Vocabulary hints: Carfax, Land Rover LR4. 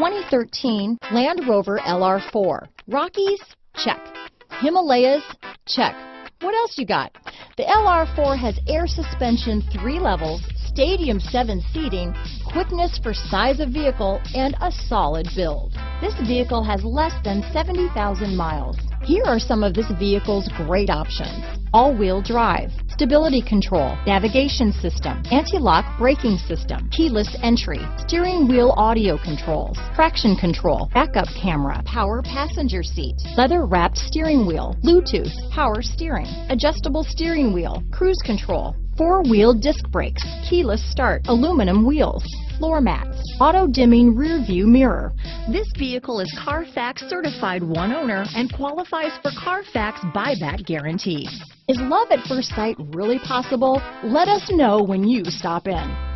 2013 Land Rover LR4. Rockies? Check. Himalayas? Check. What else you got? The LR4 has air suspension 3 levels, Stadium 7 seating, quickness for size of vehicle, and a solid build. This vehicle has less than 70,000 miles. Here are some of this vehicle's great options: all-wheel drive, stability control, navigation system, anti-lock braking system, keyless entry, steering wheel audio controls, traction control, backup camera, power passenger seat, leather-wrapped steering wheel, Bluetooth, power steering, adjustable steering wheel, cruise control, four-wheel disc brakes, keyless start, aluminum wheels, floor mats, auto-dimming rear-view mirror. This vehicle is Carfax certified one owner and qualifies for Carfax buyback guarantee. Is love at first sight really possible? Let us know when you stop in.